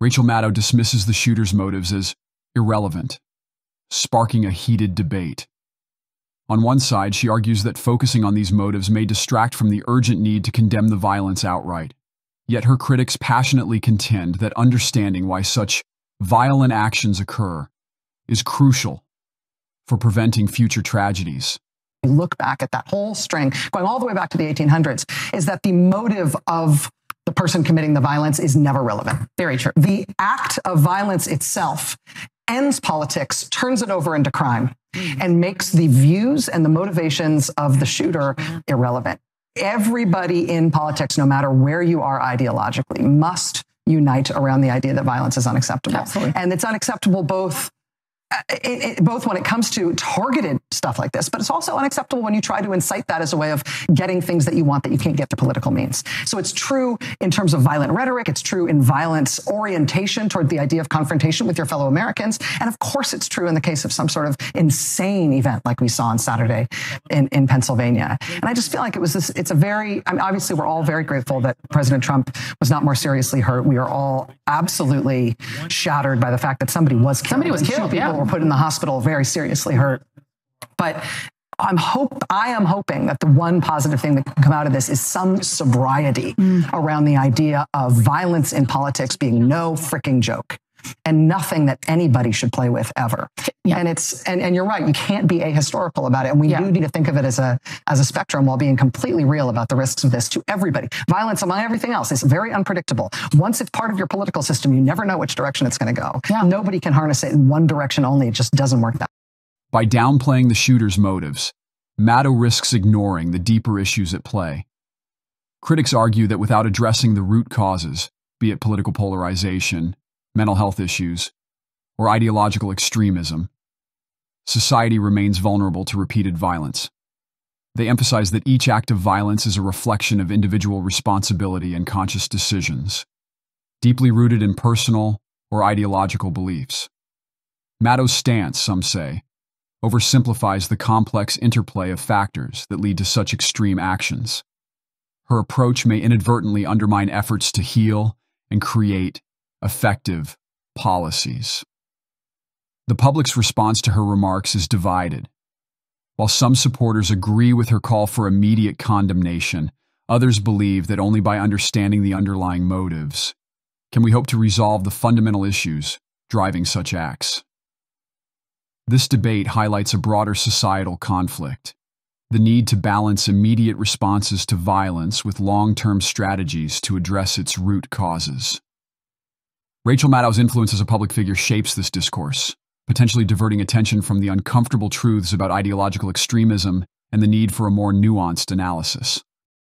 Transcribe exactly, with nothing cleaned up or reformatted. Rachel Maddow dismisses the shooter's motives as irrelevant, sparking a heated debate. On one side, she argues that focusing on these motives may distract from the urgent need to condemn the violence outright. Yet her critics passionately contend that understanding why such violent actions occur is crucial for preventing future tragedies. Look back at that whole string, going all the way back to the eighteen hundreds, is that the motive of the person committing the violence is never relevant. Very true. The act of violence itself ends politics, turns it over into crime, and makes the views and the motivations of the shooter irrelevant. Everybody in politics, no matter where you are ideologically, must unite around the idea that violence is unacceptable. Absolutely. And it's unacceptable both it, it, both when it comes to targeted stuff like this, but it's also unacceptable when you try to incite that as a way of getting things that you want that you can't get through political means. So it's true in terms of violent rhetoric. It's true in violent orientation toward the idea of confrontation with your fellow Americans. And of course, it's true in the case of some sort of insane event like we saw on Saturday in, in Pennsylvania. And I just feel like it was this, it's a very, I mean, obviously, we're all very grateful that President Trump was not more seriously hurt. We are all absolutely shattered by the fact that somebody was killed. Somebody was killed, yeah. Were put in the hospital very seriously hurt. But I'm hope I am hoping that the one positive thing that can come out of this is some sobriety mm. around the idea of violence in politics being no freaking joke and nothing that anybody should play with ever. Yeah. And it's and, and you're right, you can't be ahistorical about it. And we yeah. do need to think of it as a as a spectrum while being completely real about the risks of this to everybody. Violence among everything else is very unpredictable. Once it's part of your political system, you never know which direction it's going to go. Yeah. Nobody can harness it in one direction only. It just doesn't work that way. By downplaying the shooter's motives, Maddow risks ignoring the deeper issues at play. Critics argue that without addressing the root causes, be it political polarization, mental health issues, or ideological extremism, society remains vulnerable to repeated violence. They emphasize that each act of violence is a reflection of individual responsibility and conscious decisions, deeply rooted in personal or ideological beliefs. Maddow's stance, some say, oversimplifies the complex interplay of factors that lead to such extreme actions. Her approach may inadvertently undermine efforts to heal and create effective policies. The public's response to her remarks is divided. While some supporters agree with her call for immediate condemnation, others believe that only by understanding the underlying motives can we hope to resolve the fundamental issues driving such acts. This debate highlights a broader societal conflict, the need to balance immediate responses to violence with long-term strategies to address its root causes. Rachel Maddow's influence as a public figure shapes this discourse, potentially diverting attention from the uncomfortable truths about ideological extremism and the need for a more nuanced analysis.